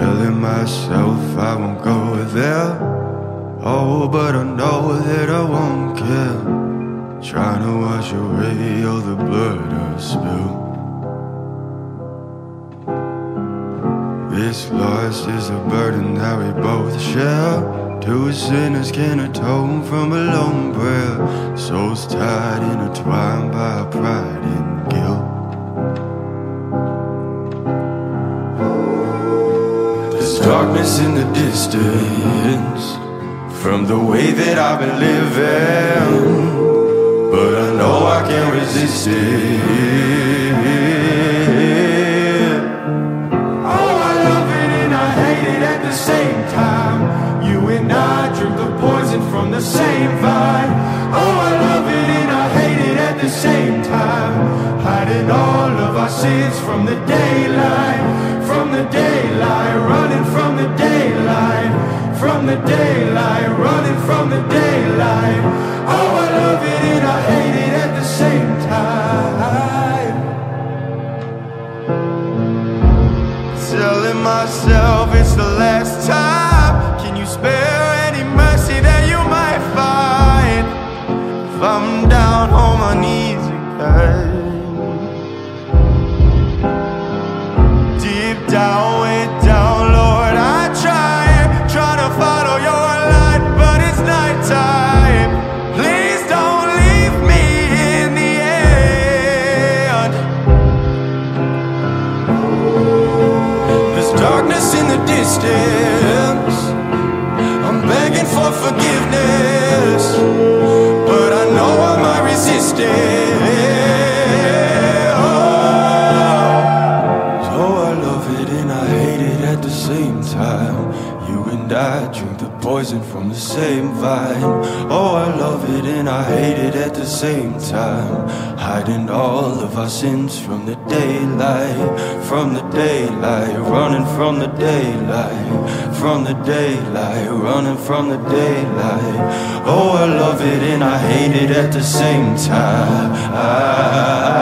telling myself I won't go there. Oh, but I know that I won't care. Trying to wash away all the blood I spilled. This loss is a burden that we both share. Two sinners can atone from a lone prayer. Souls tied, intertwined by pride and guilt. Darkness in the distance from the way that I've been living, but I know I can't resist it. Oh, I love it and I hate it at the same time. You and I drink the poison from the same vine. Oh, I love it and I hate it at the same time. Hiding all of our sins from the daylight. From the daylight, running from the daylight. From the daylight, running from the daylight. Oh, I love it and I hate it at the same time. Telling myself it's the last time. Can you spare any mercy that you might find? If I'm down on my knees again. Down, way down, Lord, I try to follow your light, but it's nighttime. Please don't leave me in the end. There's darkness in the distance. I'm begging for forgiveness, but I know I might resist it. Same time, you and I drink the poison from the same vine. Oh, I love it and I hate it at the same time. Hiding all of our sins from the daylight. From the daylight, running from the daylight. From the daylight, running from the daylight. Oh, I love it and I hate it at the same time.